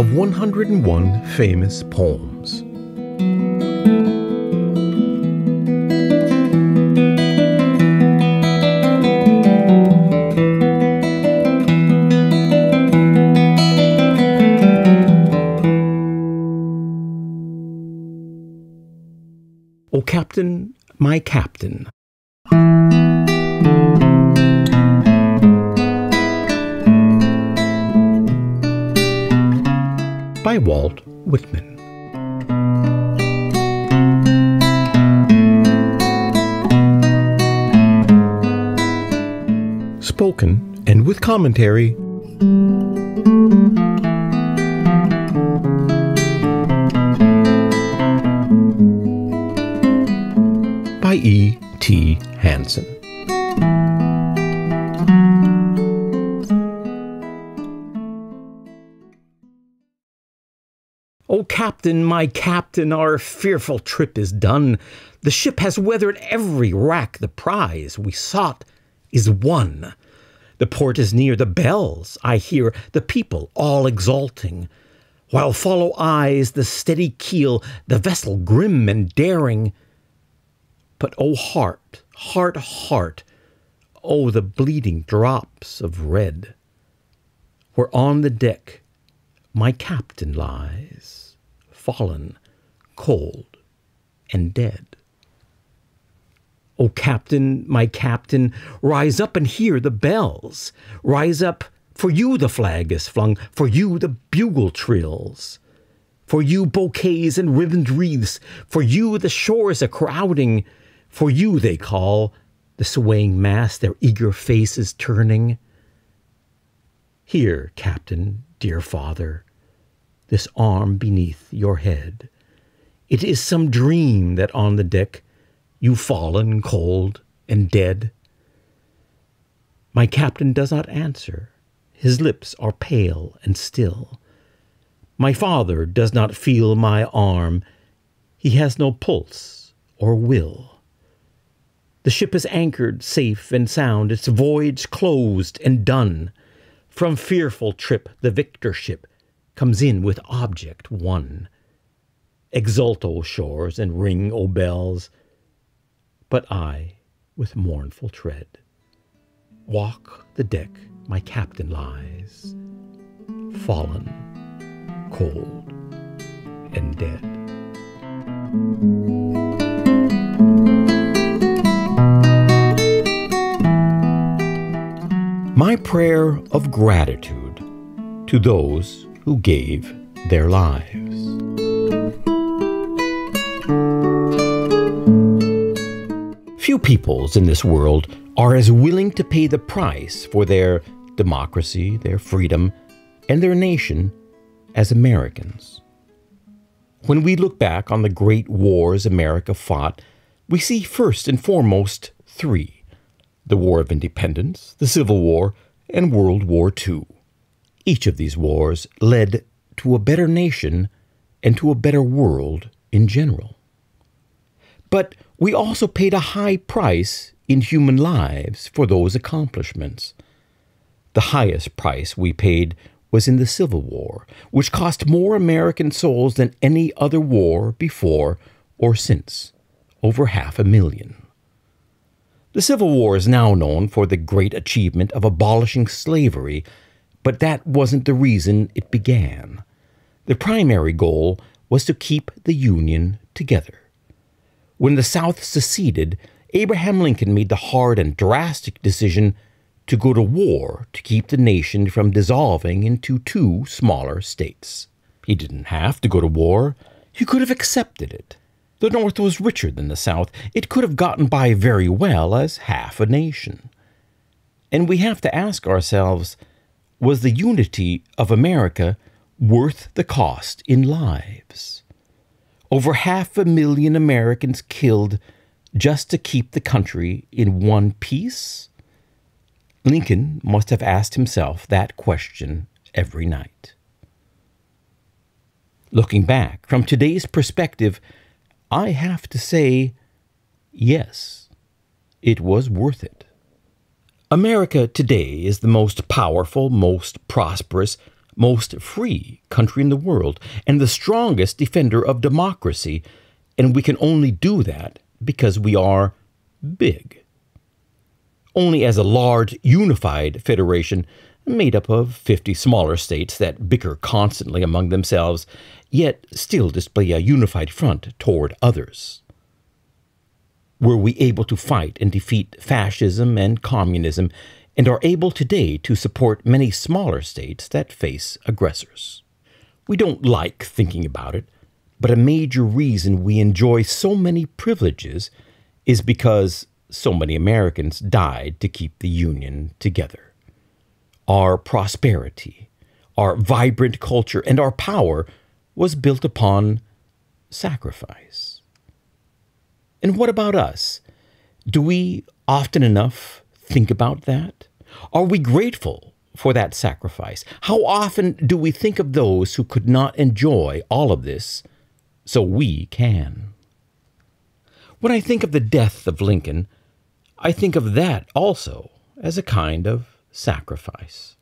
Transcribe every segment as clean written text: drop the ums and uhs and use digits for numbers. of 101 famous poems. O Captain, My Captain. By Walt Whitman. Spoken and with commentary by E.T. Hansen. O Captain, my Captain, our fearful trip is done. The ship has weathered every rack. The prize we sought is won. The port is near, the bells I hear, the people all exulting, while follow eyes the steady keel, the vessel grim and daring. But O heart, heart, heart, O the bleeding drops of red, where on the deck my captain lies, fallen, cold, and dead. O Captain, my Captain, rise up and hear the bells. Rise up, for you the flag is flung, for you the bugle trills. For you bouquets and ribboned wreaths, for you the shores are crowding. For you they call, the swaying mass, their eager faces turning. Here, Captain, dear father, this arm beneath your head. It is some dream that on the deck you've fallen cold and dead. My captain does not answer. His lips are pale and still. My father does not feel my arm. He has no pulse or will. The ship is anchored safe and sound, its voyage closed and done. From fearful trip the victor ship comes in with object won. Exult, O shores, and ring, O bells, but I, with mournful tread, walk the deck my captain lies, fallen, cold, and dead. My prayer of gratitude to those who gave their lives. Few peoples in this world are as willing to pay the price for their democracy, their freedom, and their nation as Americans. When we look back on the great wars America fought, we see first and foremost three: the War of Independence, the Civil War, and World War II. Each of these wars led to a better nation and to a better world in general. But we also paid a high price in human lives for those accomplishments. The highest price we paid was in the Civil War, which cost more American souls than any other war before or since, over 500,000. The Civil War is now known for the great achievement of abolishing slavery, but that wasn't the reason it began. The primary goal was to keep the Union together. When the South seceded, Abraham Lincoln made the hard and drastic decision to go to war to keep the nation from dissolving into two smaller states. He didn't have to go to war. He could have accepted it. The North was richer than the South. It could have gotten by very well as half a nation. And we have to ask ourselves, was the unity of America worth the cost in lives? Over 500,000 Americans killed just to keep the country in one piece? Lincoln must have asked himself that question every night. Looking back, from today's perspective, I have to say, yes, it was worth it. America today is the most powerful, most prosperous, most free country in the world and the strongest defender of democracy, and we can only do that because we are big. Only as a large, unified federation made up of 50 smaller states that bicker constantly among themselves, yet still display a unified front toward others. Were we able to fight and defeat fascism and communism, and are able today to support many smaller states that face aggressors? We don't like thinking about it, but a major reason we enjoy so many privileges is because so many Americans died to keep the Union together. Our prosperity, our vibrant culture, and our power was built upon sacrifice. And what about us? Do we often enough think about that? Are we grateful for that sacrifice? How often do we think of those who could not enjoy all of this so we can? When I think of the death of Lincoln, I think of that also as a kind of sacrifice.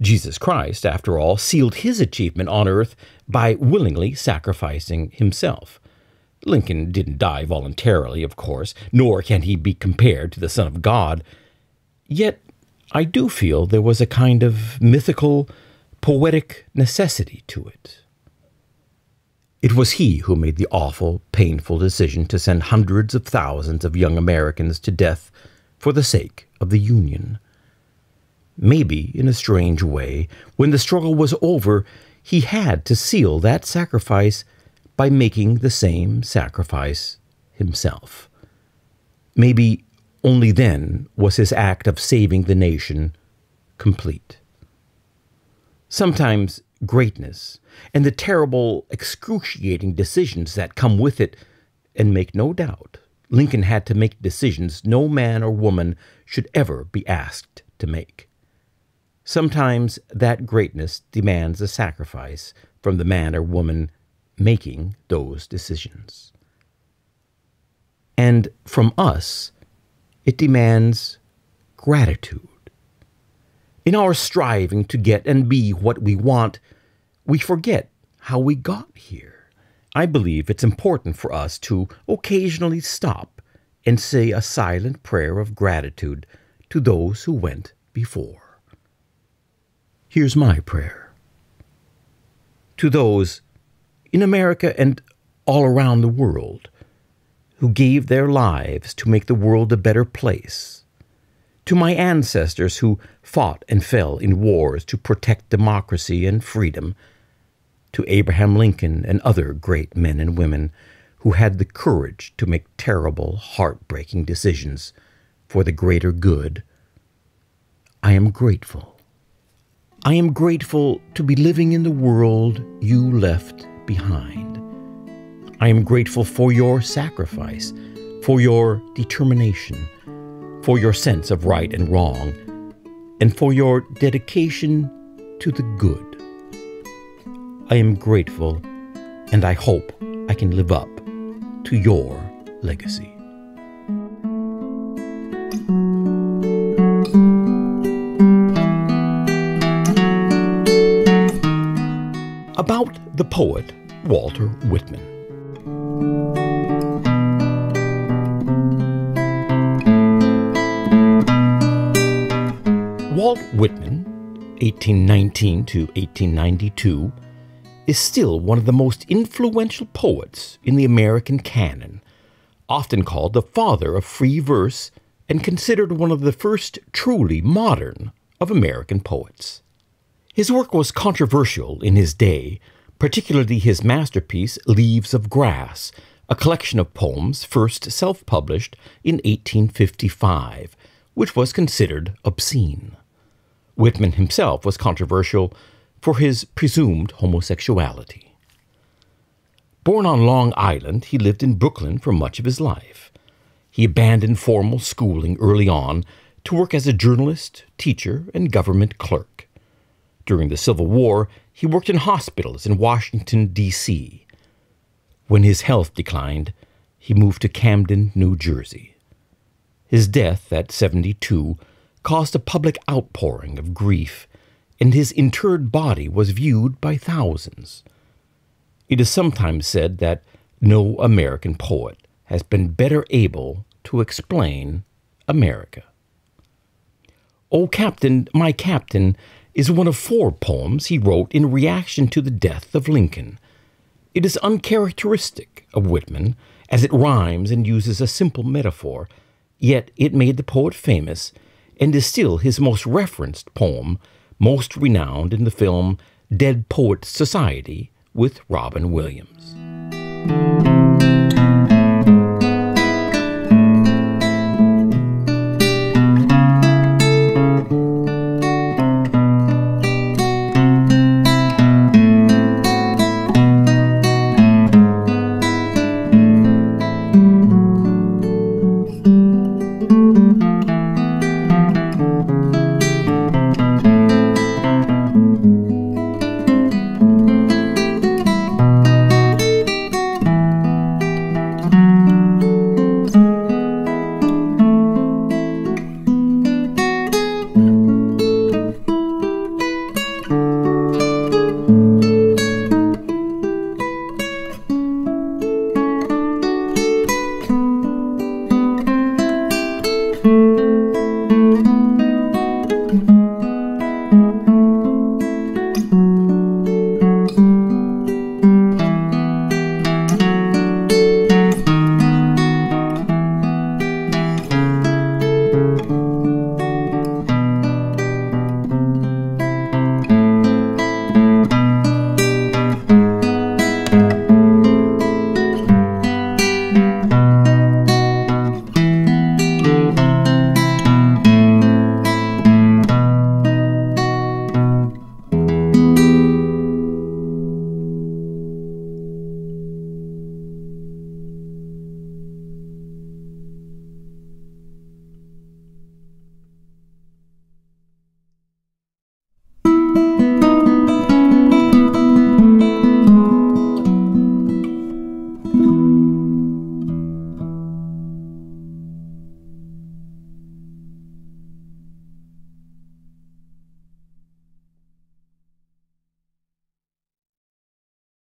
Jesus Christ, after all, sealed his achievement on earth by willingly sacrificing himself. Lincoln didn't die voluntarily, of course, nor can he be compared to the Son of God. Yet, I do feel there was a kind of mythical, poetic necessity to it. It was he who made the awful, painful decision to send hundreds of thousands of young Americans to death for the sake of the Union. Maybe, in a strange way, when the struggle was over, he had to seal that sacrifice by making the same sacrifice himself. Maybe only then was his act of saving the nation complete. Sometimes greatness and the terrible, excruciating decisions that come with it, and make no doubt, Lincoln had to make decisions no man or woman should ever be asked to make. Sometimes that greatness demands a sacrifice from the man or woman making those decisions. And from us, it demands gratitude. In our striving to get and be what we want, we forget how we got here. I believe it's important for us to occasionally stop and say a silent prayer of gratitude to those who went before. Here's my prayer. To those in America and all around the world, who gave their lives to make the world a better place, to my ancestors who fought and fell in wars to protect democracy and freedom, to Abraham Lincoln and other great men and women who had the courage to make terrible, heartbreaking decisions for the greater good, I am grateful. I am grateful to be living in the world you left behind. I am grateful for your sacrifice, for your determination, for your sense of right and wrong, and for your dedication to the good. I am grateful, and I hope I can live up to your legacy. About the poet Walt Whitman. Walt Whitman, 1819 to 1892, is still one of the most influential poets in the American canon, often called the father of free verse and considered one of the first truly modern of American poets. His work was controversial in his day, particularly his masterpiece, Leaves of Grass, a collection of poems first self-published in 1855, which was considered obscene. Whitman himself was controversial for his presumed homosexuality. Born on Long Island, he lived in Brooklyn for much of his life. He abandoned formal schooling early on to work as a journalist, teacher, and government clerk. During the Civil War, he worked in hospitals in Washington, D.C. When his health declined, he moved to Camden, New Jersey. His death at 72 caused a public outpouring of grief and his interred body was viewed by thousands. It is sometimes said that no American poet has been better able to explain America. O Captain, My Captain is one of 4 poems he wrote in reaction to the death of Lincoln. It is uncharacteristic of Whitman, as it rhymes and uses a simple metaphor, yet it made the poet famous and is still his most referenced poem, most renowned in the film Dead Poets Society with Robin Williams.